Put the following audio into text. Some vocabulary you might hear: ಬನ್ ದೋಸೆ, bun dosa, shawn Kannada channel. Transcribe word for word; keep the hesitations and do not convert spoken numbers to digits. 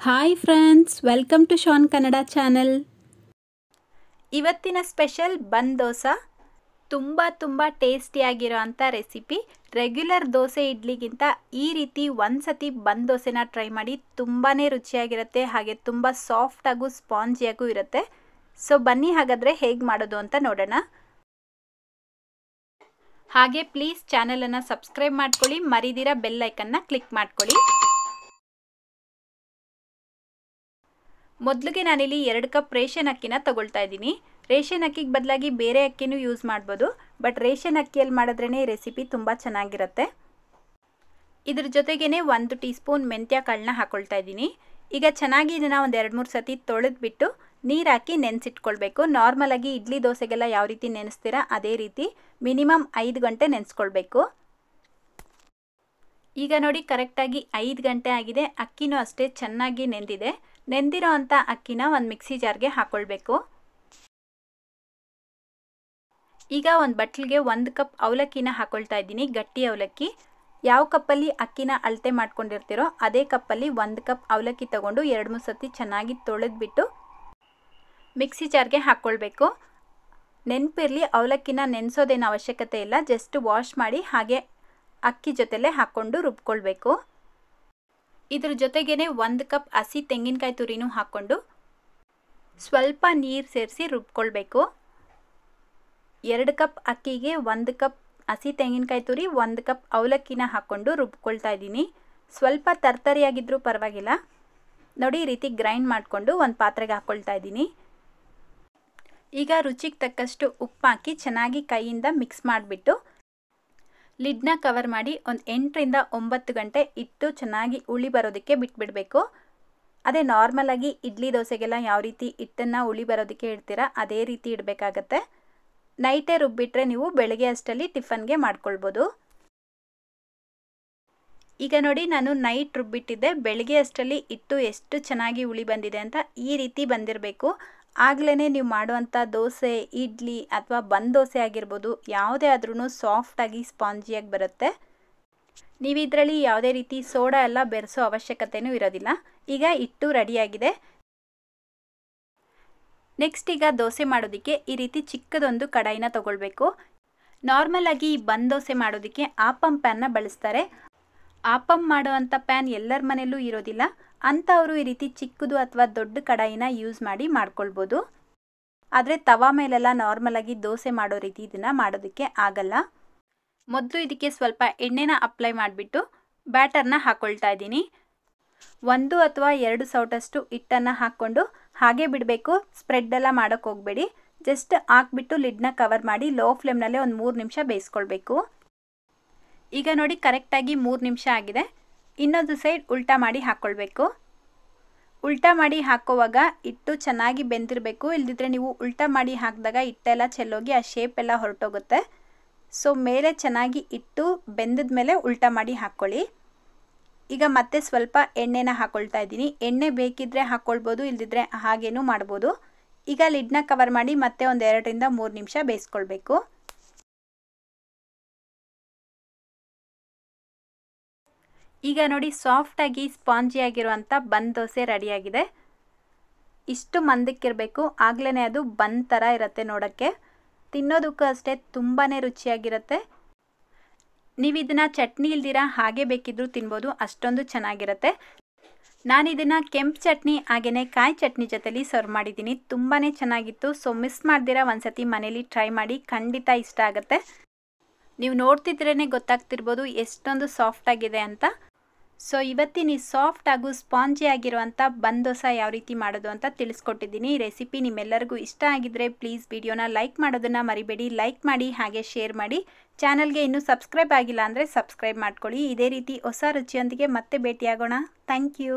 Hi friends welcome to शाwn Kannada channel। इवत्तिन special bun dosa तुम्बा तुम्बा टेस्टियागिरुवंत रेसिपी। रेग्युलर दोसे इडलिगिंत ई रीति ओंदु सति बन दोसेन ट्रई माडि, तुम्बाने रुचियागिरुत्ते, हागे तुम्बा साफ्ट आगू स्पांजियागू इरुत्ते। सो बन्नि हागाद्रे हेगे माडोदु अंत नोडोण। हागे प्लीज चैनल अन्नु सब्स्क्राइब माड्कोळ्ळि, मरिदिरा बेल आइकन न क्लिक माड्कोळ्ळि। ಮೊದಲಿಗೆ ನಾನು ಇಲ್ಲಿ ಎರಡು ಕಪ್ ರೇಷನ್ ಅಕ್ಕಿನ ತಗೊಳ್ತಾ ಇದ್ದೀನಿ। ರೇಷನ್ ಅಕ್ಕಿಗೆ ಬದಲಾಗಿ ಬೇರೆ ಅಕ್ಕಿನೂ ಯೂಸ್ ಮಾಡಬಹುದು, ಬಟ್ ರೇಷನ್ ಅಕ್ಕಿಯಲ್ಲಿ ಮಾಡಿದ್ರೇನೇ ರೆಸಿಪಿ ತುಂಬಾ ಚೆನ್ನಾಗಿರುತ್ತೆ। ಇದರ ಜೊತೆಗೇನೆ ಒಂದು ಟೀಸ್ಪೂನ್ ಮೆಂತ್ಯ ಕಾಳನ್ನ ಹಾಕೊಳ್ತಾ ಇದ್ದೀನಿ। ಈಗ ಚೆನ್ನಾಗಿ ಇದನ್ನ ಒಂದು ಎರಡು ಮೂರು ಸತಿ ತೊಳೆದ್ಬಿಟ್ಟು ನೀರು ಹಾಕಿ ನೆನೆಸಿಟ್ಕೊಳ್ಳಬೇಕು। ನಾರ್ಮಲ್ ಆಗಿ ಇಡ್ಲಿ ದೋಸೆಗೆಲ್ಲ ಯಾವ ರೀತಿ ನೆನೆಸ್ತೀರಾ ಅದೇ ರೀತಿ ಮಿನಿಮಮ್ ಐದು ಗಂಟೆ ನೆನೆಸಿಕೊಳ್ಳಬೇಕು। ಈಗ ನೋಡಿ ಕರೆಕ್ಟ್ ಆಗಿ ಐದು ಗಂಟೆ ಆಗಿದೆ, ಅಕ್ಕಿನೂ ಅಷ್ಟೇ ಚೆನ್ನಾಗಿ ನೆಂದಿದೆ। ನೆಂದಿರೋ ಅಂತ ಅಕ್ಕಿನ ಒಂದು ಮಿಕ್ಸಿ ಜಾರ್ಗೆ ಹಾಕೊಳ್ಳಬೇಕು। ಈಗ ಒಂದು ಬಟ್ಟಲಿಗೆ ಒಂದು ಕಪ್ ಅವಲಕ್ಕಿನ ಹಾಕೊಳ್ತಾ ಇದ್ದೀನಿ, ಗಟ್ಟಿ ಅವಲಕ್ಕಿ। ಯಾವ ಕಪ್ ಅಲ್ಲಿ ಅಕ್ಕಿನ ಅಳತೆ ಮಾಡ್ಕೊಂಡಿರ್ತೀರೋ ಅದೇ ಕಪ್ ಅಲ್ಲಿ ಒಂದು ಕಪ್ ಅವಲಕ್ಕಿ ತಗೊಂಡು ಎರಡು ಮೂರು ಸತಿ ಚೆನ್ನಾಗಿ ತೊಳೆದ್ಬಿಟ್ಟು ಮಿಕ್ಸಿ ಜಾರ್ಗೆ ಹಾಕೊಳ್ಳಬೇಕು। ನೆನಪಿರಲಿ ಅವಲಕ್ಕಿನ ನೆನೆಸೋದೇನ ಅವಶ್ಯಕತೆ ಇಲ್ಲ, ಜಸ್ಟ್ ವಾಶ್ ಮಾಡಿ ಹಾಗೆ ಅಕ್ಕಿ ಜೊತೆಲೇ ಹಾಕೊಂಡು ರುಬ್ಕೊಳ್ಬೇಕು। इदर जोतेगेने ಒಂದು ಕಪ್ ಹಸಿ ತೆಂಗಿನಕಾಯಿ ತುರಿನೂ ಹಾಕೊಂಡು ಸ್ವಲ್ಪ ನೀರು ಸೇರಿಸಿ ರುಬ್ಕೊಳ್ಬೇಕು। ಎರಡು ಕಪ್ ಅಕ್ಕಿಗೆ ಒಂದು ಕಪ್ ಹಸಿ ತೆಂಗಿನಕಾಯಿ ತುರಿ ಒಂದು ಕಪ್ ಅವಲಕ್ಕಿನ ಹಾಕೊಂಡು ರುಬ್ಕೊಳ್ತಾ ಇದೀನಿ। ಸ್ವಲ್ಪ ತರ್ತರಿಯಾಗಿದ್ರೂ ಪರವಾಗಿಲ್ಲ ನೋಡಿ, ಈ ರೀತಿ ಗ್ರೈಂಡ್ ಮಾಡ್ಕೊಂಡು ಒಂದು ಪಾತ್ರೆಗೆ ಹಾಕೊಳ್ಳತಾ ಇದೀನಿ। ಈಗ ರುಚಿಗೆ ತಕ್ಕಷ್ಟು ಉಪ್ಪು ಹಾಕಿ ಚೆನ್ನಾಗಿ ಕೈಯಿಂದ ಮಿಕ್ಸ್ ಮಾಡಿಬಿಟ್ಟು ಲಿಡ್ನ ಕವರ್ ಮಾಡಿ ಒಂದು ಎಂಟರಿಂದ ಒಂಬತ್ತು ಗಂಟೆ ಇಟ್ಟು ಚೆನ್ನಾಗಿ ಉಳಿ ಬರೋದಕ್ಕೆ ಬಿಟ್ಬಿಡಬೇಕು। ಅದೇ ನಾರ್ಮಲ್ ಆಗಿ ಇಡ್ಲಿ ದೋಸೆಗೆಲ್ಲ ಯಾವ ರೀತಿ ಹಿಟ್ಟನ್ನು ಉಳಿ ಬರೋದಕ್ಕೆ ಇಡ್ತೀರಾ ಅದೇ ರೀತಿ ಇಡಬೇಕಾಗುತ್ತೆ। ನೈಟೇ ರುಬ್ಬಿಟ್ರೆ ನೀವು ಬೆಳಗ್ಗೆ ಅಷ್ಟಲ್ಲಿ ಟಿಫನ್ಗೆ ಮಾಡ್ಕೊಳ್ಳಬಹುದು। ಈಗ ನೋಡಿ ನಾನು ನೈಟ್ ರುಬ್ಬಿಟ್ಟಿದ್ದೆ, ಬೆಳಗ್ಗೆ ಅಷ್ಟಲ್ಲಿ ಇಟ್ಟು ಎಷ್ಟು ಚೆನ್ನಾಗಿ ಉಳಿ ಬಂದಿದೆ ಅಂತ ಈ ರೀತಿ ಬಂದಿರಬೇಕು। ಆಗಲೇ ನೀವು ಮಾಡುವಂತ ದೋಸೆ ಇಡ್ಲಿ ಅಥವಾ ಬನ್ ದೋಸೆ ಆಗಿರಬಹುದು ಯಾವುದೇ ಆದ್ರೂನು ಸಾಫ್ಟ್ ಆಗಿ ಸ್ಪಾಂಜಿಯಾಗಿ ಬರುತ್ತೆ। ನೀವು ಇದರಲ್ಲಿ ಯಾವುದೇ ರೀತಿ ಸೋಡಾ ಎಲ್ಲ ಬೆರೆಸೋ ಅವಶ್ಯಕತೆನೂ ಇರೋದಿಲ್ಲ। ಈಗ ಹಿಟ್ಟು ರೆಡಿಯಾಗಿದೆ। ನೆಕ್ಸ್ಟ್ ಈಗ ದೋಸೆ ಮಾಡೋದಕ್ಕೆ ಈ ರೀತಿ ಚಿಕ್ಕದೊಂದು ಕಡಾಯಿನ ತಗೊಳ್ಳಬೇಕು। ನಾರ್ಮಲ್ ಆಗಿ ಬನ್ ದೋಸೆ ಮಾಡೋದಕ್ಕೆ ಆಪಂ ಪ್ಯಾನ್ ನ ಬಳಸ್ತಾರೆ, ಆಪಂ ಮಾಡುವಂತ ಪ್ಯಾನ್ ಎಲ್ಲರ ಮನೆಯಲ್ಲೂ ಇರೋದಿಲ್ಲ, ಅಂಥವರು ಈ ರೀತಿ ಚಿಕ್ಕದು ಅಥವಾ ದೊಡ್ಡ ಕಡಾಯಿನ ಯೂಸ್ ಮಾಡಿ ಮಾಡ್ಕೊಳ್ಬಹುದು। ಆದರೆ ತವಾ ಮೇಲೆಲ್ಲ ನಾರ್ಮಲ್ ಆಗಿ ದೋಸೆ ಮಾಡೋ ರೀತಿ ಇದನ್ನ ಮಾಡೋದಕ್ಕೆ ಆಗಲ್ಲ। ಮೊದಲು ಇದಕ್ಕೆ ಸ್ವಲ್ಪ ಎಣ್ಣೆನ ಅಪ್ಲೈ ಮಾಡಿಬಿಟ್ಟು ಬ್ಯಾಟರ್ನ ಹಾಕೊಳ್ತಾ ಇದ್ದೀನಿ। ಒಂದು ಅಥವಾ ಎರಡು ಸೌಟಷ್ಟು ಹಿಟ್ಟನ್ನು ಹಾಕ್ಕೊಂಡು ಹಾಗೆ ಬಿಡಬೇಕು, ಸ್ಪ್ರೆಡ್ ಎಲ್ಲ ಮಾಡೋಕೆ ಹೋಗಬೇಡಿ। ಜಸ್ಟ್ ಹಾಕ್ಬಿಟ್ಟು ಲಿಡ್ನ ಕವರ್ ಮಾಡಿ ಲೋ ಫ್ಲೇಮ್ನಲ್ಲೇ ಒಂದು ಮೂರು ನಿಮಿಷ ಬೇಯಿಸ್ಕೊಳ್ಬೇಕು। ಈಗ ನೋಡಿ ಕರೆಕ್ಟಾಗಿ ಮೂರು ನಿಮಿಷ ಆಗಿದೆ। ಇನ್ನೊಂದು ಸೈಡ್ ಉಲ್ಟಾ ಮಾಡಿ ಹಾಕ್ಕೊಳ್ಬೇಕು। ಉಲ್ಟಾ ಮಾಡಿ ಹಾಕುವಾಗ ಹಿಟ್ಟು ಚೆನ್ನಾಗಿ ಬೆಂದಿರಬೇಕು, ಇಲ್ಲದಿದ್ದರೆ ನೀವು ಉಲ್ಟಾ ಮಾಡಿ ಹಾಕಿದಾಗ ಹಿಟ್ಟೆಲ್ಲ ಚೆಲ್ಲೋಗಿ ಆ ಶೇಪ್ ಎಲ್ಲ ಹೊರಟೋಗುತ್ತೆ। ಸೊ ಮೇಲೆ ಚೆನ್ನಾಗಿ ಹಿಟ್ಟು ಬೆಂದಿದ ಮೇಲೆ ಉಲ್ಟಾ ಮಾಡಿ ಹಾಕ್ಕೊಳ್ಳಿ। ಈಗ ಮತ್ತೆ ಸ್ವಲ್ಪ ಎಣ್ಣೆನ ಹಾಕ್ಕೊಳ್ತಾ ಇದ್ದೀನಿ, ಎಣ್ಣೆ ಬೇಕಿದ್ರೆ ಹಾಕ್ಕೊಳ್ಬೋದು, ಇಲ್ಲದಿದ್ದರೆ ಹಾಗೇನೂ ಮಾಡ್ಬೋದು। ಈಗ ಲಿಡ್ನ ಕವರ್ ಮಾಡಿ ಮತ್ತೆ ಒಂದು ಎರಡರಿಂದ ಮೂರು ನಿಮಿಷ ಬೇಯಿಸ್ಕೊಳ್ಬೇಕು। ಈಗ ನೋಡಿ ಸಾಫ್ಟ್ ಆಗಿ ಸ್ಪಾಂಜಿ ಆಗಿರುವಂತ ಬನ್ ದೋಸೆ ರೆಡಿಯಾಗಿದೆ। ಇಷ್ಟು ಮಂದಕ್ಕಿರಬೇಕು, ಆಗ್ಲೇ ಅದು ಬನ್ ಥರ ಇರುತ್ತೆ ನೋಡೋಕ್ಕೆ, ತಿನ್ನೋದಕ್ಕೂ ಅಷ್ಟೇ ತುಂಬಾ ರುಚಿಯಾಗಿರುತ್ತೆ। ನೀವು ಇದನ್ನು ಚಟ್ನಿ ಇಲ್ದಿರ ಹಾಗೆ ಬೇಕಿದ್ರೂ ತಿನ್ಬೋದು, ಅಷ್ಟೊಂದು ಚೆನ್ನಾಗಿರುತ್ತೆ। ನಾನು ಇದನ್ನು ಕೆಂಪು ಚಟ್ನಿ ಹಾಗೆಯೇ ಕಾಯಿ ಚಟ್ನಿ ಜೊತೆಲಿ ಸರ್ವ್ ಮಾಡಿದ್ದೀನಿ, ತುಂಬಾ ಚೆನ್ನಾಗಿತ್ತು। ಸೊ ಮಿಸ್ ಮಾಡ್ದಿರ ಒಂದ್ಸತಿ ಮನೇಲಿ ಟ್ರೈ ಮಾಡಿ, ಖಂಡಿತ ಇಷ್ಟ ಆಗುತ್ತೆ। ನೀವು ನೋಡ್ತಿದ್ರೇ ಗೊತ್ತಾಗ್ತಿರ್ಬೋದು ಎಷ್ಟೊಂದು ಸಾಫ್ಟ್ ಆಗಿದೆ ಅಂತ। ಸೊ ಇವತ್ತಿನ ಈ ಸಾಫ್ಟ್ ಹಾಗೂ ಸ್ಪಾಂಜಿ ಆಗಿರುವಂಥ ಬನ್ ದೋಸೆ ಯಾವ ರೀತಿ ಮಾಡೋದು ಅಂತ ತಿಳಿಸ್ಕೊಟ್ಟಿದ್ದೀನಿ। ಈ ರೆಸಿಪಿ ನಿಮ್ಮೆಲ್ಲರಿಗೂ ಇಷ್ಟ ಆಗಿದ್ರೆ ಪ್ಲೀಸ್ ವಿಡಿಯೋನ ಲೈಕ್ ಮಾಡೋದನ್ನು ಮರಿಬೇಡಿ, ಲೈಕ್ ಮಾಡಿ ಹಾಗೆ ಶೇರ್ ಮಾಡಿ। ಚಾನಲ್ಗೆ ಇನ್ನೂ ಸಬ್ಸ್ಕ್ರೈಬ್ ಆಗಿಲ್ಲ ಅಂದರೆ ಸಬ್ಸ್ಕ್ರೈಬ್ ಮಾಡ್ಕೊಳ್ಳಿ। ಇದೇ ರೀತಿ ಹೊಸ ರುಚಿಯೊಂದಿಗೆ ಮತ್ತೆ ಭೇಟಿಯಾಗೋಣ, ಥ್ಯಾಂಕ್ ಯು।